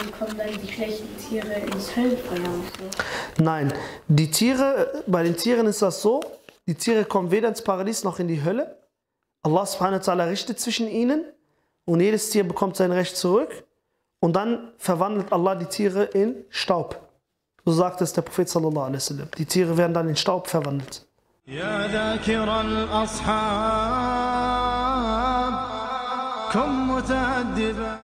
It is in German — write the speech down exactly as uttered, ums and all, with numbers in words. dann kommen dann die schlechten Tiere ins Höllenfeuer. Nein, die Tiere, bei den Tieren ist das so, die Tiere kommen weder ins Paradies noch in die Hölle. Allah subhanahu wa ta'ala richtet zwischen ihnen und jedes Tier bekommt sein Recht zurück. Und dann verwandelt Allah die Tiere in Staub. So sagt es der Prophet sallallahu alaihi wasallam. Die Tiere werden dann in Staub verwandelt. Ja,